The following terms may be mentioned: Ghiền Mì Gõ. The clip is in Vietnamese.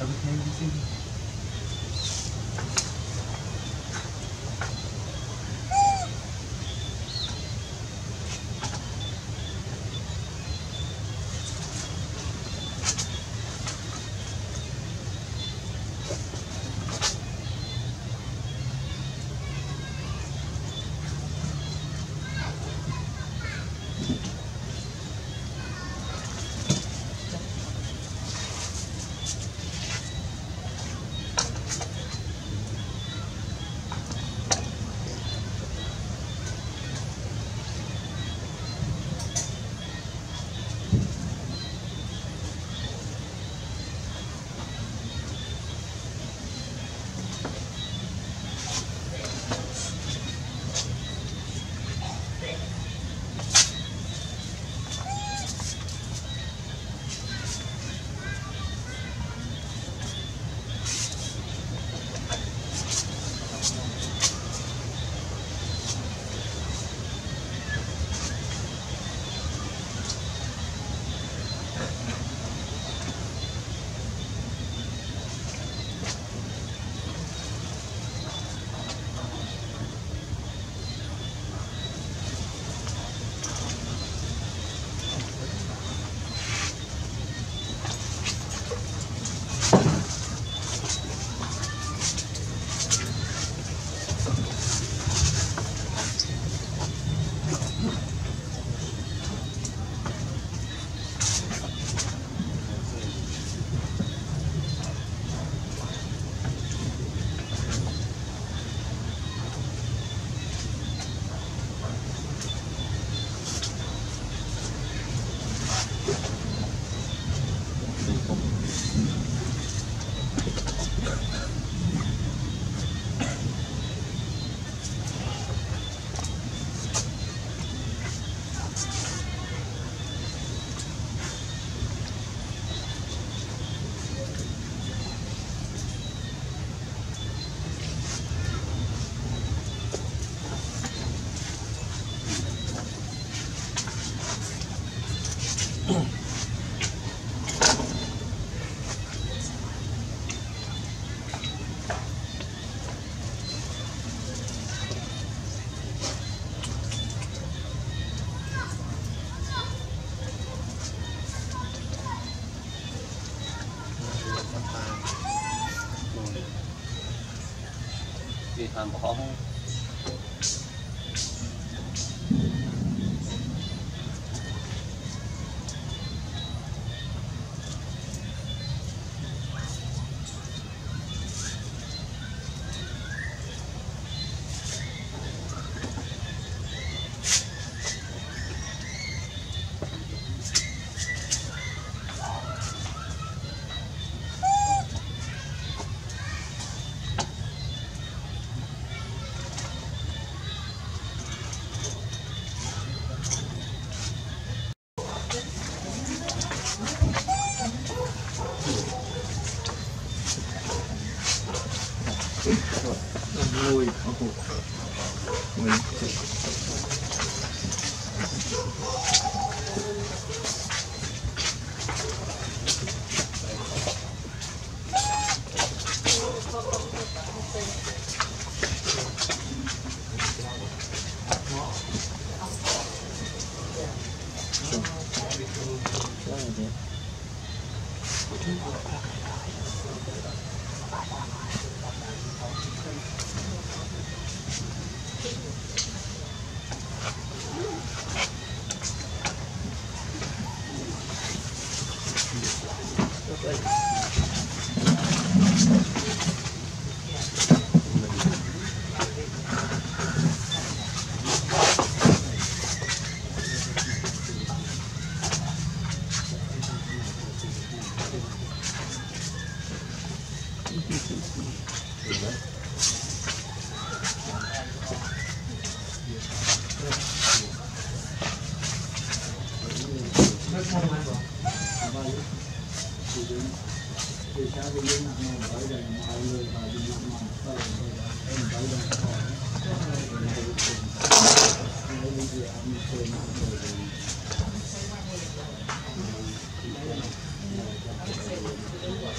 everything you see. Vì thằng của họ không Hãy subscribe cho kênh Ghiền Mì Gõ để không bỏ lỡ